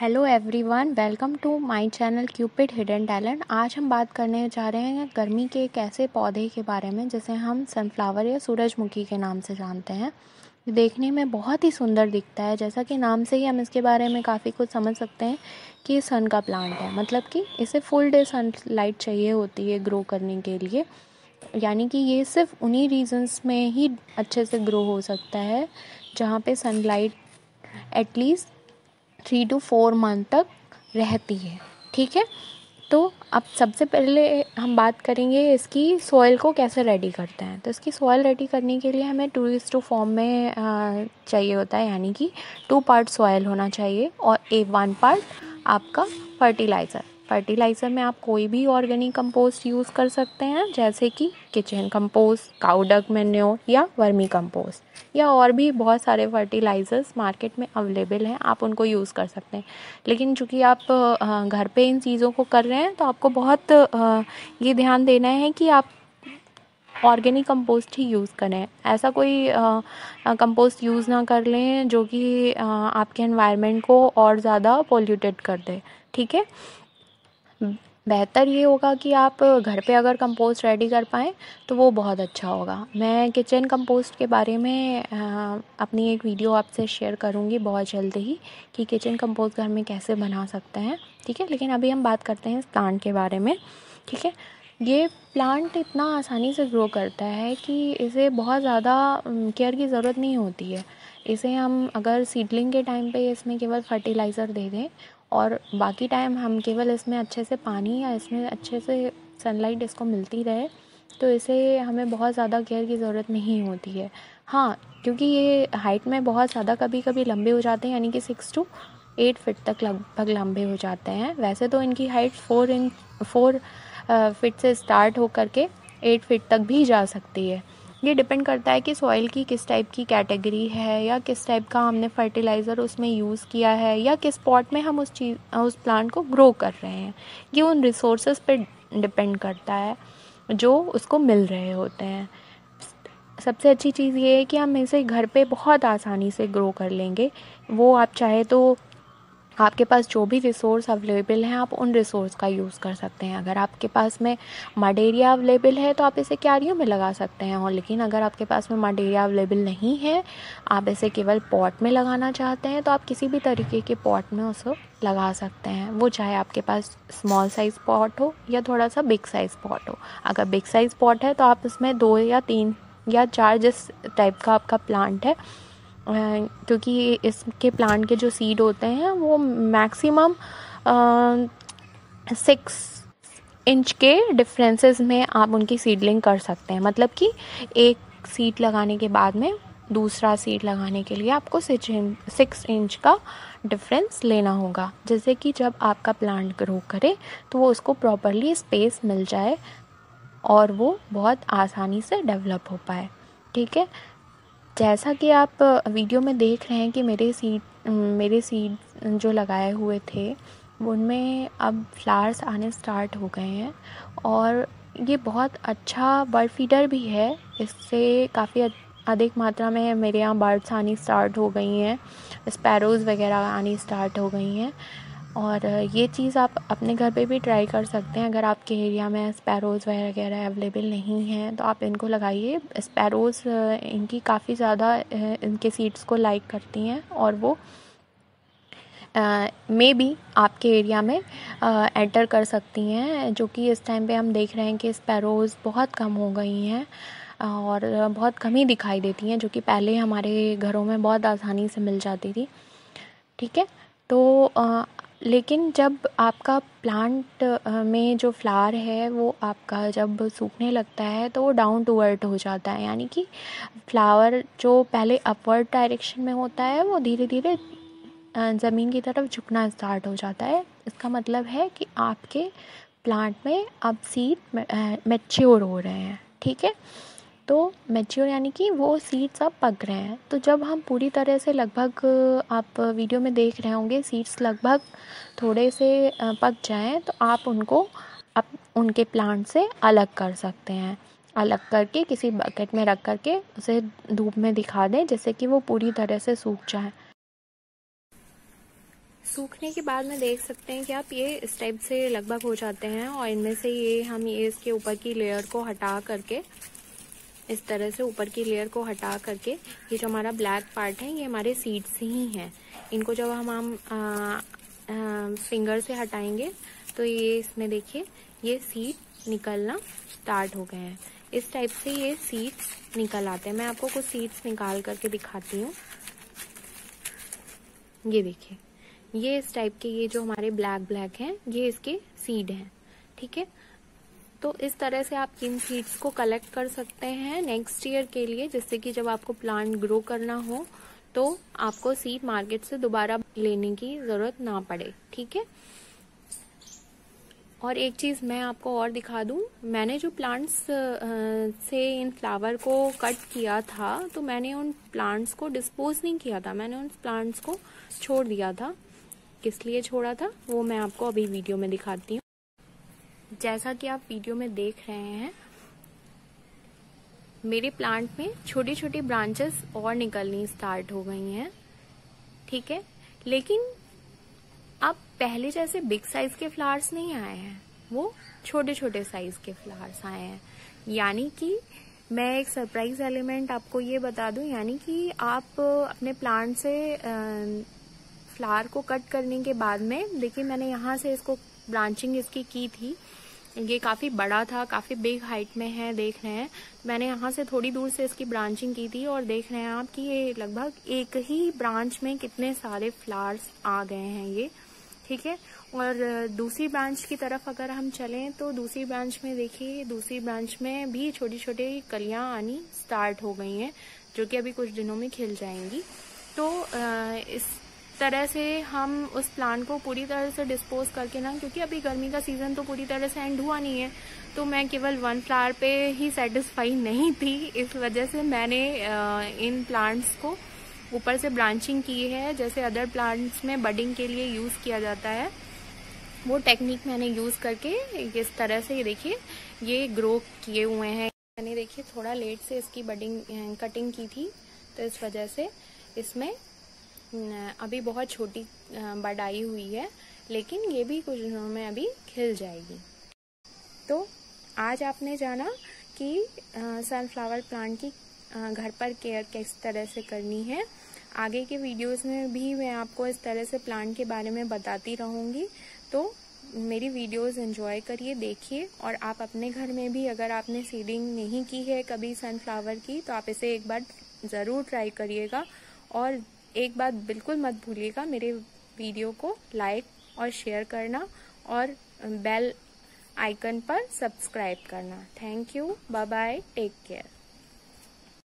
Hello everyone, welcome to my channel Cupid hidden talent. आज हम बात करने जा रहे हैं गर्मी के एक ऐसे पौधे के बारे में जिसे हम सनफ्लावर या सूरजमुखी के नाम से जानते हैं। देखने में बहुत ही सुंदर दिखता है, जैसा कि नाम से ही हम इसके बारे में काफ़ी कुछ समझ सकते हैं कि ये सन का प्लांट है, मतलब कि इसे फुल डे सनलाइट चाहिए होती है ग्रो करने के लिए, यानी कि ये सिर्फ उन्हीं रीजन्स में ही अच्छे से ग्रो हो सकता है जहाँ पे सनलाइट एटलीस्ट 3 to 4 मंथ तक रहती है। ठीक है, तो अब सबसे पहले हम बात करेंगे इसकी सॉइल को कैसे रेडी करते हैं। तो इसकी सॉइल रेडी करने के लिए हमें 2:2 फॉर्म में चाहिए होता है, यानी कि 2 पार्ट सॉइल होना चाहिए और 1 पार्ट आपका फर्टिलाइज़र। फर्टिलाइज़र में आप कोई भी ऑर्गेनिक कंपोस्ट यूज़ कर सकते हैं, जैसे कि किचन कंपोस्ट, काउडक मैन्योर या वर्मी कंपोस्ट, या और भी बहुत सारे फर्टिलाइज़र्स मार्केट में अवेलेबल हैं, आप उनको यूज़ कर सकते हैं। लेकिन चूँकि आप घर पे इन चीज़ों को कर रहे हैं तो आपको बहुत ये ध्यान देना है कि आप ऑर्गेनिक कंपोस्ट ही यूज़ करें, ऐसा कोई कंपोस्ट यूज़ ना कर लें जो कि आपके एनवायरनमेंट को और ज़्यादा पोल्यूटेड कर दे। ठीक है, बेहतर ये होगा कि आप घर पे अगर कंपोस्ट रेडी कर पाएँ तो वो बहुत अच्छा होगा। मैं किचन कंपोस्ट के बारे में अपनी एक वीडियो आपसे शेयर करूँगी बहुत जल्दी ही कि किचन कंपोस्ट घर में कैसे बना सकते हैं। ठीक है, लेकिन अभी हम बात करते हैं इस प्लांट के बारे में। ठीक है, ये प्लांट इतना आसानी से ग्रो करता है कि इसे बहुत ज़्यादा केयर की ज़रूरत नहीं होती है। इसे हम अगर सीडलिंग के टाइम पे इसमें केवल फर्टिलाइज़र दे दें और बाकी टाइम हम केवल इसमें अच्छे से पानी या इसमें अच्छे से सनलाइट इसको मिलती रहे तो इसे हमें बहुत ज़्यादा केयर की ज़रूरत नहीं होती है। हाँ, क्योंकि ये हाइट में बहुत ज़्यादा कभी कभी लंबे हो जाते हैं, यानी कि 6 to 8 फीट तक लगभग लंबे हो जाते हैं। वैसे तो इनकी हाइट 4 फीट से स्टार्ट होकर के 8 फीट तक भी जा सकती है। ये डिपेंड करता है कि सॉइल की किस टाइप की कैटेगरी है या किस टाइप का हमने फर्टिलाइज़र उसमें यूज़ किया है या किस पॉट में हम उस प्लांट को ग्रो कर रहे हैं। ये उन रिसोर्सेज पे डिपेंड करता है जो उसको मिल रहे होते हैं। सबसे अच्छी चीज़ ये है कि हम इसे घर पे बहुत आसानी से ग्रो कर लेंगे। वो आप चाहे तो आपके पास जो भी रिसोर्स अवेलेबल हैं आप उन रिसोर्स का यूज़ कर सकते हैं। अगर आपके पास में मड एरिया अवेलेबल है तो आप इसे क्यारियों में लगा सकते हैं, और लेकिन अगर आपके पास में मड एरिया अवेलेबल नहीं है, आप इसे केवल पॉट में लगाना चाहते हैं तो आप किसी भी तरीके के पॉट में उसको लगा सकते हैं। वो चाहे आपके पास स्मॉल साइज़ पॉट हो या थोड़ा सा बिग साइज़ पॉट हो। अगर बिग साइज़ पॉट है तो आप उसमें 2 या 3 या 4 जिस टाइप का आपका प्लांट है, क्योंकि इसके प्लांट के जो सीड होते हैं वो मैक्सिमम 6 इंच के डिफरेंसेस में आप उनकी सीडलिंग कर सकते हैं। मतलब कि एक सीड लगाने के बाद में दूसरा सीड लगाने के लिए आपको 6 इंच का डिफरेंस लेना होगा, जैसे कि जब आपका प्लांट ग्रो करे तो वो उसको प्रॉपरली स्पेस मिल जाए और वो बहुत आसानी से डेवलप हो पाए। ठीक है, जैसा कि आप वीडियो में देख रहे हैं कि मेरे सीड जो लगाए हुए थे उनमें अब फ्लावर्स आने स्टार्ट हो गए हैं, और ये बहुत अच्छा बर्ड फीडर भी है। इससे काफ़ी अधिक मात्रा में मेरे यहाँ बर्ड्स आनी स्टार्ट हो गई हैं, स्पैरोज़ वगैरह आनी स्टार्ट हो गई हैं, और ये चीज़ आप अपने घर पे भी ट्राई कर सकते हैं। अगर आपके एरिया में स्पैरोज़ वगैरह अवेलेबल नहीं हैं तो आप इनको लगाइए। स्पैरोज़ इनकी काफ़ी ज़्यादा इनके सीड्स को लाइक करती हैं, और वो मे बी आपके एरिया में एंटर कर सकती हैं, जो कि इस टाइम पे हम देख रहे हैं कि स्पैरोज़ बहुत कम हो गई हैं और बहुत कम ही दिखाई देती हैं, जो कि पहले हमारे घरों में बहुत आसानी से मिल जाती थी। ठीक है, तो लेकिन जब आपका प्लांट में जो फ्लावर है वो आपका जब सूखने लगता है तो वो डाउन टू अर्थ हो जाता है, यानी कि फ्लावर जो पहले अपवर्ड डायरेक्शन में होता है वो धीरे धीरे ज़मीन की तरफ झुकना स्टार्ट हो जाता है। इसका मतलब है कि आपके प्लांट में अब सीड मैच्योर हो रहे हैं। ठीक है, तो मैच्योर यानी कि वो सीड्स अब पक रहे हैं। तो जब हम पूरी तरह से लगभग आप वीडियो में देख रहे होंगे सीड्स लगभग थोड़े से पक जाएं तो आप उनको अब उनके प्लांट से अलग कर सकते हैं। अलग करके किसी बकेट में रख करके उसे धूप में दिखा दें, जैसे कि वो पूरी तरह से सूख जाए। सूखने के बाद में देख सकते हैं कि आप ये इस टाइप से लगभग हो जाते हैं और इनमें से ये हम ये इसके ऊपर की लेयर को हटा करके इस तरह से ऊपर की लेयर को हटा करके ये जो हमारा ब्लैक पार्ट है ये हमारे सीड्स ही हैं। इनको जब हम फिंगर से हटाएंगे तो ये इसमें देखिए ये सीड निकलना स्टार्ट हो गए हैं। इस टाइप से ये सीड्स निकल आते हैं। मैं आपको कुछ सीड्स निकाल करके दिखाती हूँ। ये देखिए ये इस टाइप के ये जो हमारे ब्लैक हैं ये इसके सीड हैं, ठीक है। तो इस तरह से आप इन सीड्स को कलेक्ट कर सकते हैं नेक्स्ट ईयर के लिए, जिससे कि जब आपको प्लांट ग्रो करना हो तो आपको सीड मार्केट से दोबारा लेने की जरूरत ना पड़े, ठीक है। और एक चीज़ मैं आपको और दिखा दूं, मैंने जो प्लांट्स से इन फ्लावर को कट किया था तो मैंने उन प्लांट्स को डिस्पोज नहीं किया था, मैंने उन प्लांट्स को छोड़ दिया था। किस लिए छोड़ा था वो मैं आपको अभी वीडियो में दिखाती हूँ। जैसा कि आप वीडियो में देख रहे हैं मेरे प्लांट में छोटी छोटी ब्रांचेस और निकलनी स्टार्ट हो गई हैं, ठीक है। लेकिन अब पहले जैसे बिग साइज के फ्लावर्स नहीं आए हैं, वो छोटे छोटे साइज के फ्लावर्स आए हैं। यानी कि मैं एक सरप्राइज एलिमेंट आपको ये बता दूं, यानी कि आप अपने प्लांट से फ्लावर को कट करने के बाद में देखिए मैंने यहाँ से इसको ब्रांचिंग इसकी की थी, ये काफ़ी बड़ा था, काफ़ी बिग हाइट में है, देख रहे हैं। मैंने यहाँ से थोड़ी दूर से इसकी ब्रांचिंग की थी और देख रहे हैं आप कि ये लगभग एक ही ब्रांच में कितने सारे फ्लावर्स आ गए हैं ये, ठीक है। और दूसरी ब्रांच की तरफ अगर हम चलें तो दूसरी ब्रांच में देखिए दूसरी ब्रांच में भी छोटी छोटी कलियां आनी स्टार्ट हो गई हैं जो कि अभी कुछ दिनों में खिल जाएंगी। तो इस तरह से हम उस प्लांट को पूरी तरह से डिस्पोज करके ना, क्योंकि अभी गर्मी का सीजन तो पूरी तरह से एंड हुआ नहीं है, तो मैं केवल वन फ्लावर पे ही सेटिस्फाई नहीं थी, इस वजह से मैंने इन प्लांट्स को ऊपर से ब्रांचिंग की है। जैसे अदर प्लांट्स में बडिंग के लिए यूज़ किया जाता है वो टेक्निक मैंने यूज़ करके इस तरह से ये देखिए ये ग्रो किए हुए हैं। मैंने देखिए थोड़ा लेट से इसकी बडिंग कटिंग की थी तो इस वजह से इसमें अभी बहुत छोटी बड आई हुई है, लेकिन ये भी कुछ दिनों में अभी खिल जाएगी। तो आज आपने जाना कि सनफ्लावर प्लांट की घर पर केयर किस तरह से करनी है। आगे के वीडियोस में भी मैं आपको इस तरह से प्लांट के बारे में बताती रहूँगी, तो मेरी वीडियोस एंजॉय करिए, देखिए। और आप अपने घर में भी अगर आपने सीडिंग नहीं की है कभी सनफ्लावर की तो आप इसे एक बार ज़रूर ट्राई करिएगा। और एक बात बिल्कुल मत भूलिएगा, मेरे वीडियो को लाइक और शेयर करना और बेल आइकन पर सब्सक्राइब करना। Thank you, bye bye, take care.